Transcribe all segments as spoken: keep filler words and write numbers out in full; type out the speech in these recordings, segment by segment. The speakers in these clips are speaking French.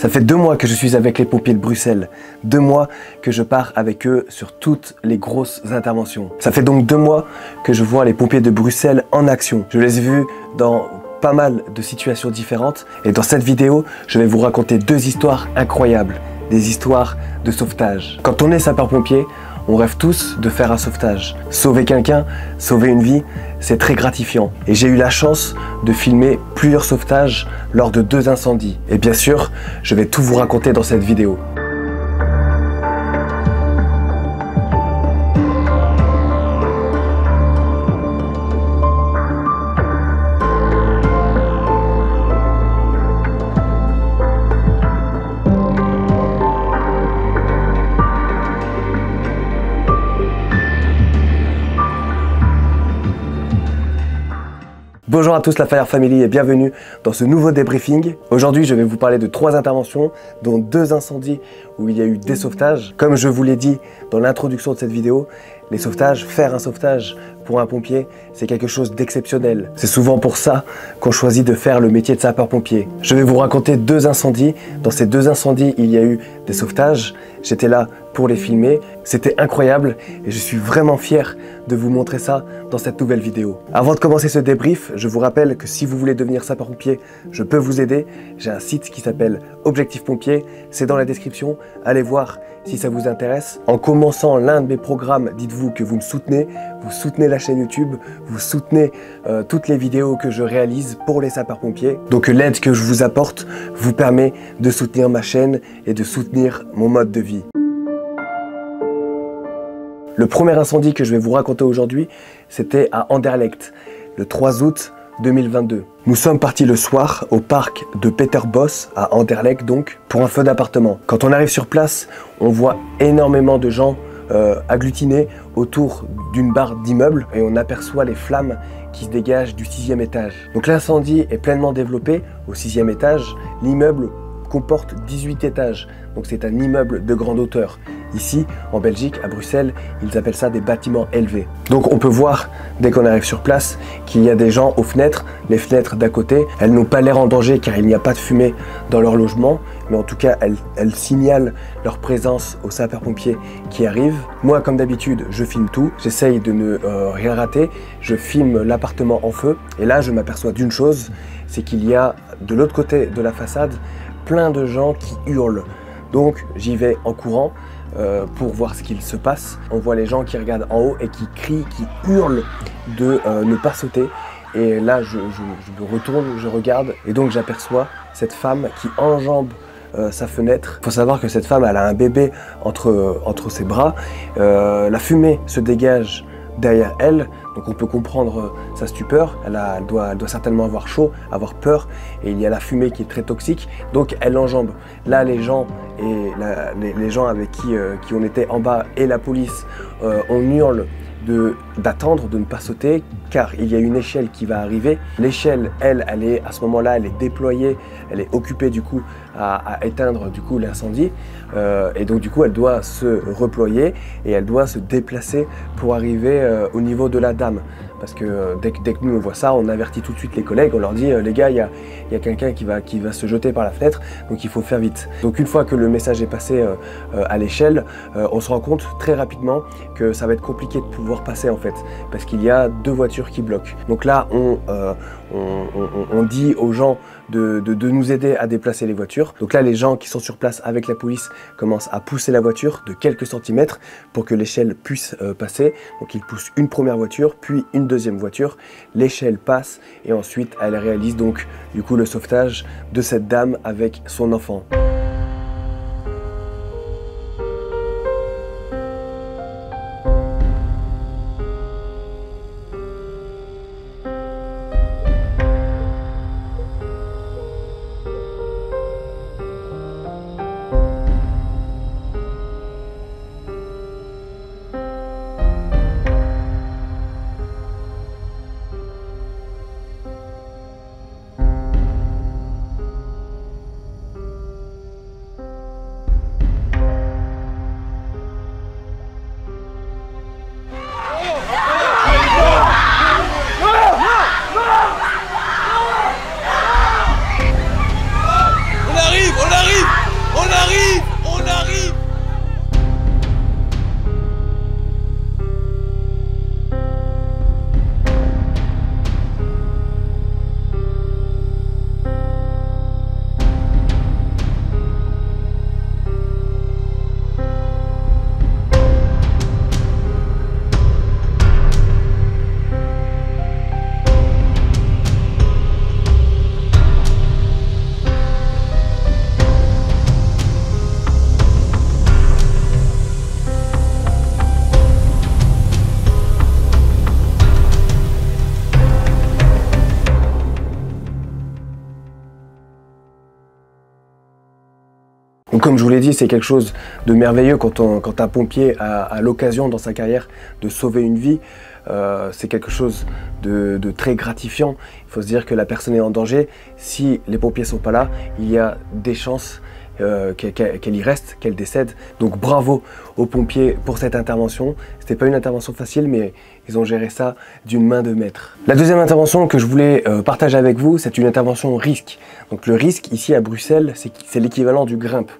Ça fait deux mois que je suis avec les pompiers de Bruxelles, deux mois que je pars avec eux sur toutes les grosses interventions. Ça fait donc deux mois que je vois les pompiers de Bruxelles en action. Je les ai vus dans pas mal de situations différentes et dans cette vidéo, je vais vous raconter deux histoires incroyables, des histoires de sauvetage. Quand on est sapeur-pompier, on rêve tous de faire un sauvetage. Sauver quelqu'un, sauver une vie, c'est très gratifiant. Et j'ai eu la chance de filmer plusieurs sauvetages lors de deux incendies. Et bien sûr, je vais tout vous raconter dans cette vidéo. Bonjour à tous la Fire Family et bienvenue dans ce nouveau débriefing. Aujourd'hui je vais vous parler de trois interventions, dont deux incendies où il y a eu des sauvetages. Comme je vous l'ai dit dans l'introduction de cette vidéo, les sauvetages, faire un sauvetage pour un pompier, c'est quelque chose d'exceptionnel. C'est souvent pour ça qu'on choisit de faire le métier de sapeur-pompier. Je vais vous raconter deux incendies. Dans ces deux incendies, il y a eu des sauvetages. J'étais là pour les filmer. C'était incroyable et je suis vraiment fier de vous montrer ça dans cette nouvelle vidéo. Avant de commencer ce débrief, je vous rappelle que si vous voulez devenir sapeur-pompier, je peux vous aider. J'ai un site qui s'appelle Objectif Pompier. C'est dans la description. Allez voir si ça vous intéresse. En commençant l'un de mes programmes, dites-vous que vous me soutenez. Vous soutenez la chaîne YouTube, vous soutenez euh, toutes les vidéos que je réalise pour les sapeurs-pompiers. Donc l'aide que je vous apporte vous permet de soutenir ma chaîne et de soutenir mon mode de vie. Le premier incendie que je vais vous raconter aujourd'hui, c'était à Anderlecht, le trois août deux mille vingt-deux. Nous sommes partis le soir au parc de Peterbos, à Anderlecht donc, pour un feu d'appartement. Quand on arrive sur place, on voit énormément de gens Euh, agglutinés autour d'une barre d'immeuble et on aperçoit les flammes qui se dégagent du sixième étage. Donc l'incendie est pleinement développé au sixième étage. L'immeuble comporte dix-huit étages, donc c'est un immeuble de grande hauteur. Ici, en Belgique, à Bruxelles, ils appellent ça des bâtiments élevés. Donc on peut voir, dès qu'on arrive sur place, qu'il y a des gens aux fenêtres, les fenêtres d'à côté. Elles n'ont pas l'air en danger car il n'y a pas de fumée dans leur logement, mais en tout cas, elles, elles signalent leur présence aux sapeurs-pompiers qui arrivent. Moi, comme d'habitude, je filme tout, j'essaye de ne euh, rien rater, je filme l'appartement en feu, et là, je m'aperçois d'une chose, c'est qu'il y a, de l'autre côté de la façade, plein de gens qui hurlent. Donc, j'y vais en courant, Euh, pour voir ce qu'il se passe. On voit les gens qui regardent en haut et qui crient, qui hurlent de euh, ne pas sauter. Et là, je, je, je me retourne, je regarde et donc j'aperçois cette femme qui enjambe euh, sa fenêtre. Il faut savoir que cette femme, elle a un bébé entre, entre ses bras. Euh, la fumée se dégage derrière elle, donc on peut comprendre sa stupeur. Elle, a, elle, doit, elle doit certainement avoir chaud, avoir peur, et il y a la fumée qui est très toxique, donc elle enjambe. Là, les gens, et la, les, les gens avec qui, euh, qui on était en bas et la police, euh, on hurle d'attendre, de, de ne pas sauter, car il y a une échelle qui va arriver. L'échelle, elle, elle est à ce moment-là, elle est déployée, elle est occupée du coup à, à éteindre du coup l'incendie, euh, et donc du coup elle doit se reployer et elle doit se déplacer pour arriver euh, au niveau de la dame. Parce que euh, dès, dès que nous on voit ça, on avertit tout de suite les collègues, on leur dit euh, les gars, il y a, y a quelqu'un qui va, qui va se jeter par la fenêtre, donc il faut faire vite. Donc une fois que le message est passé euh, euh, à l'échelle, euh, on se rend compte très rapidement que ça va être compliqué de pouvoir passer en fait, parce qu'il y a deux voitures qui bloquent. Donc là, on, euh, on, on, on dit aux gens de, de, de nous aider à déplacer les voitures. Donc là, les gens qui sont sur place avec la police commencent à pousser la voiture de quelques centimètres pour que l'échelle puisse euh, passer. Donc ils poussent une première voiture, puis une deuxième voiture, l'échelle passe et ensuite elle réalise donc du coup le sauvetage de cette dame avec son enfant. Donc, comme je vous l'ai dit, c'est quelque chose de merveilleux quand, on, quand un pompier a, a l'occasion dans sa carrière de sauver une vie. Euh, c'est quelque chose de, de très gratifiant. Il faut se dire que la personne est en danger. Si les pompiers ne sont pas là, il y a des chances euh, qu'elle y reste, qu'elle décède. Donc bravo aux pompiers pour cette intervention. Ce n'était pas une intervention facile, mais ils ont géré ça d'une main de maître. La deuxième intervention que je voulais euh, partager avec vous, c'est une intervention risque. Donc le risque ici à Bruxelles, c'est l'équivalent du grimpe.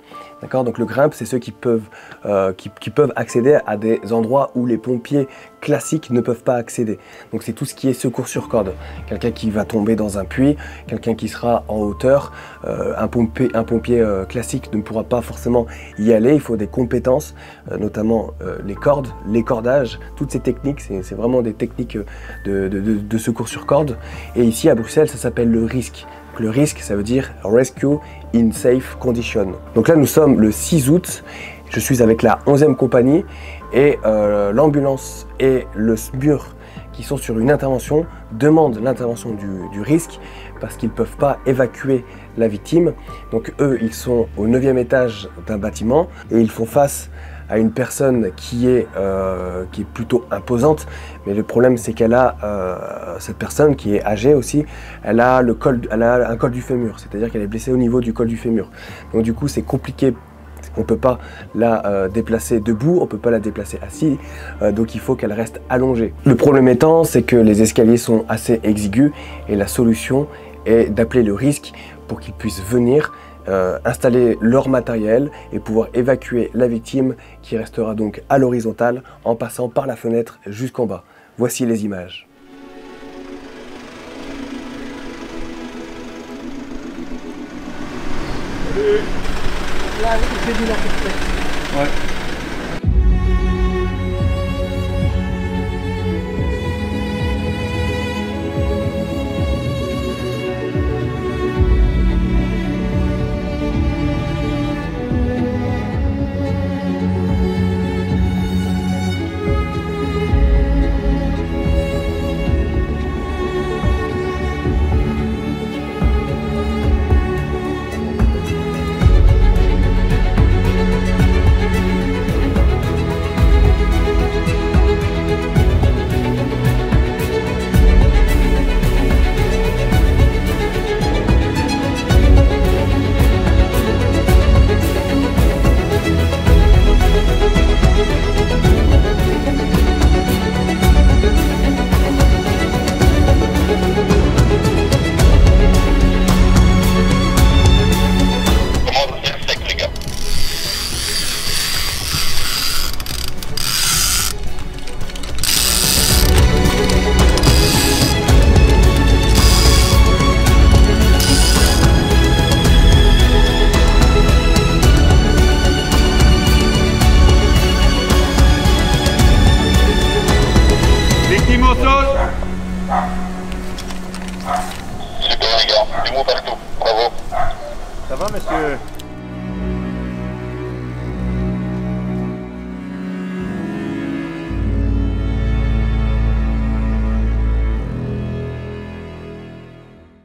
Donc le grimpe, c'est ceux qui peuvent, euh, qui, qui peuvent accéder à des endroits où les pompiers classiques ne peuvent pas accéder. Donc c'est tout ce qui est secours sur corde. Quelqu'un qui va tomber dans un puits, quelqu'un qui sera en hauteur. Euh, un pompier, un pompier euh, classique ne pourra pas forcément y aller. Il faut des compétences, euh, notamment euh, les cordes, les cordages, toutes ces techniques. C'est vraiment des techniques de, de, de, de secours sur corde. Et ici à Bruxelles, ça s'appelle le risque. Le risque, ça veut dire Rescue in Safe Condition. Donc là, nous sommes le six août. Je suis avec la onzième compagnie et euh, l'ambulance et le S M U R qui sont sur une intervention demandent l'intervention du, du risque parce qu'ils ne peuvent pas évacuer la victime. Donc eux, ils sont au neuvième étage d'un bâtiment et ils font face à une personne qui est, euh, qui est plutôt imposante, mais le problème c'est qu'elle a, euh, cette personne qui est âgée aussi, elle a, le col, elle a un col du fémur, c'est-à-dire qu'elle est blessée au niveau du col du fémur. Donc du coup c'est compliqué, on ne peut pas la euh, déplacer debout, on ne peut pas la déplacer assise, euh, donc il faut qu'elle reste allongée. Le problème étant, c'est que les escaliers sont assez exigus et la solution est d'appeler le risque pour qu'ils puissent venir Euh, installer leur matériel et pouvoir évacuer la victime qui restera donc à l'horizontale en passant par la fenêtre jusqu'en bas. Voici les images. Ouais.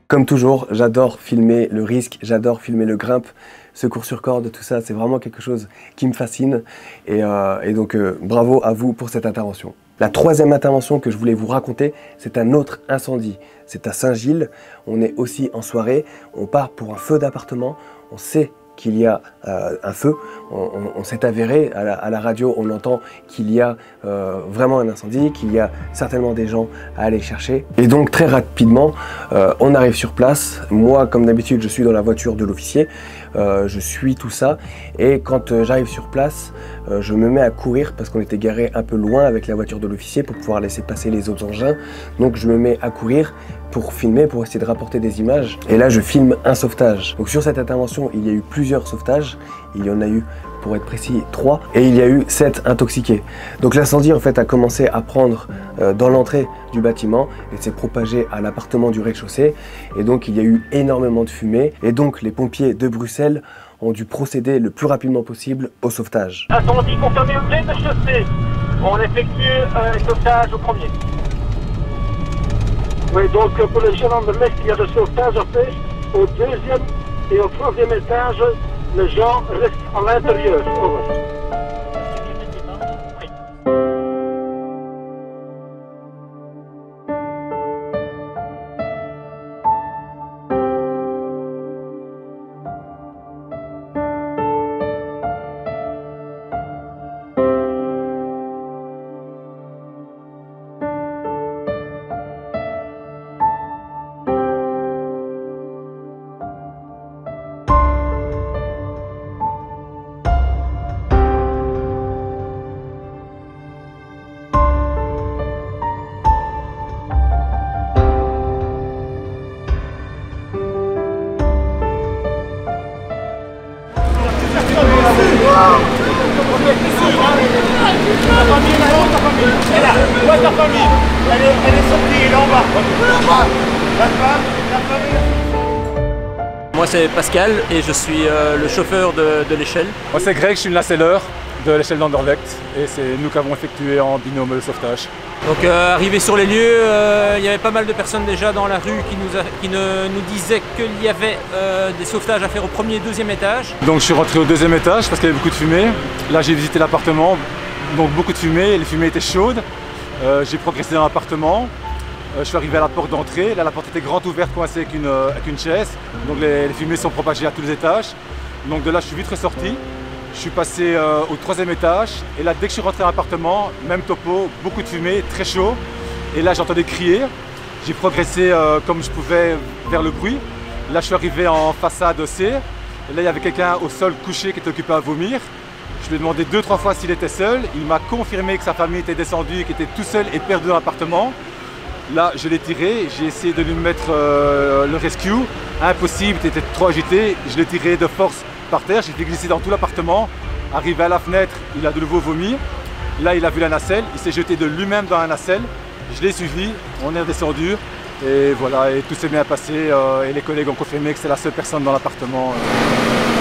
Comme toujours, j'adore filmer le risque, j'adore filmer le grimpe, secours sur corde, tout ça, c'est vraiment quelque chose qui me fascine. Et, euh, et donc, euh, bravo à vous pour cette intervention. La troisième intervention que je voulais vous raconter, c'est un autre incendie. C'est à Saint-Gilles, on est aussi en soirée, on part pour un feu d'appartement, on sait qu'il y a euh, un feu, on, on, on s'est avéré, à la, à la radio on entend qu'il y a euh, vraiment un incendie, qu'il y a certainement des gens à aller chercher. Et donc très rapidement, euh, on arrive sur place. Moi, comme d'habitude, je suis dans la voiture de l'officier, euh, je suis tout ça, et quand euh, j'arrive sur place, euh, je me mets à courir parce qu'on était garé un peu loin avec la voiture de l'officier pour pouvoir laisser passer les autres engins, donc je me mets à courir pour filmer, pour essayer de rapporter des images. Et là, je filme un sauvetage. Donc sur cette intervention, il y a eu plusieurs sauvetages. Il y en a eu, pour être précis, trois. Et il y a eu sept intoxiqués. Donc l'incendie, en fait, a commencé à prendre euh, dans l'entrée du bâtiment et s'est propagé à l'appartement du rez-de-chaussée. Et donc, il y a eu énormément de fumée. Et donc, les pompiers de Bruxelles ont dû procéder le plus rapidement possible au sauvetage. Incendie confirmé au rez-de-chaussée. On effectue euh, les sauvetages au premier. Oui, donc pour le gérant de l'Est, il y a le sauvetage en fait au deuxième et au troisième étage les gens restent à l'intérieur. Moi c'est Pascal et je suis euh, le chauffeur de, de l'échelle. Moi c'est Greg, je suis le lacelleur de l'échelle d'Anderlecht et c'est nous qui avons effectué en binôme le sauvetage. Donc euh, arrivé sur les lieux, euh, il y avait pas mal de personnes déjà dans la rue qui nous, a, qui ne, nous disaient qu'il y avait euh, des sauvetages à faire au premier et deuxième étage. Donc je suis rentré au deuxième étage parce qu'il y avait beaucoup de fumée. Là j'ai visité l'appartement, donc beaucoup de fumée et les fumées étaient chaudes. Euh, j'ai progressé dans l'appartement. Je suis arrivé à la porte d'entrée, là la porte était grande ouverte coincée avec une, euh, avec une chaise, donc les, les fumées sont propagées à tous les étages. Donc de là je suis vite ressorti, je suis passé euh, au troisième étage et là dès que je suis rentré à l'appartement, même topo, beaucoup de fumée, très chaud. Et là j'entendais crier, j'ai progressé euh, comme je pouvais vers le bruit. Là je suis arrivé en façade C, et là il y avait quelqu'un au sol couché qui était occupé à vomir. Je lui ai demandé deux trois fois s'il était seul, il m'a confirmé que sa famille était descendue, qu'il était tout seul et perdu dans l'appartement. Là, je l'ai tiré, j'ai essayé de lui mettre euh, le rescue, impossible, il était trop agité, je l'ai tiré de force par terre, j'ai été glissé dans tout l'appartement, arrivé à la fenêtre, il a de nouveau vomi, là il a vu la nacelle, il s'est jeté de lui-même dans la nacelle, je l'ai suivi, on est redescendu, et voilà, et tout s'est bien passé, euh, et les collègues ont confirmé que c'est la seule personne dans l'appartement. Euh.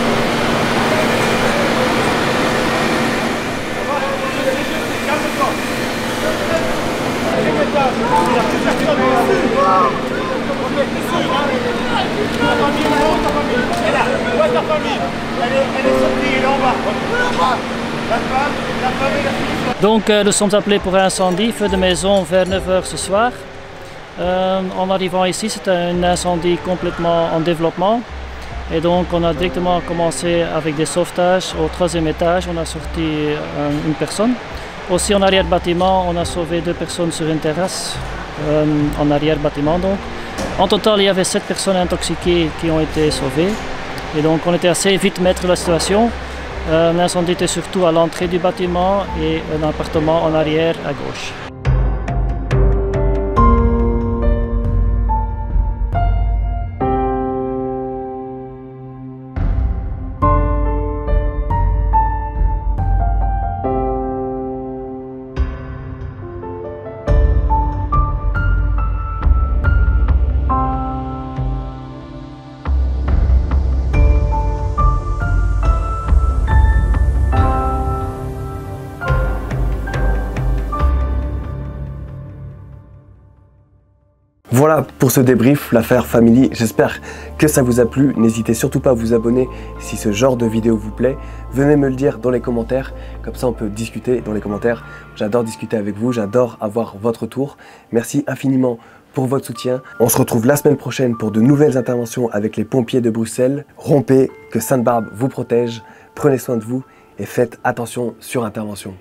Donc nous sommes appelés pour un incendie, feu de maison vers neuf heures ce soir. Euh, en arrivant ici, c'était un incendie complètement en développement. Et donc on a directement commencé avec des sauvetages au troisième étage, on a sorti euh, une personne. Aussi en arrière-bâtiment, on a sauvé deux personnes sur une terrasse, euh, en arrière-bâtiment donc. En total, il y avait sept personnes intoxiquées qui ont été sauvées. Et donc on était assez vite maître de la situation. Euh, L'incendie était surtout à l'entrée du bâtiment et un appartement en arrière à gauche. Voilà pour ce débrief, l'affaire Family, j'espère que ça vous a plu, n'hésitez surtout pas à vous abonner si ce genre de vidéo vous plaît, venez me le dire dans les commentaires, comme ça on peut discuter dans les commentaires, j'adore discuter avec vous, j'adore avoir votre retour, merci infiniment pour votre soutien, on se retrouve la semaine prochaine pour de nouvelles interventions avec les pompiers de Bruxelles, rompez, que Sainte-Barbe vous protège, prenez soin de vous et faites attention sur intervention.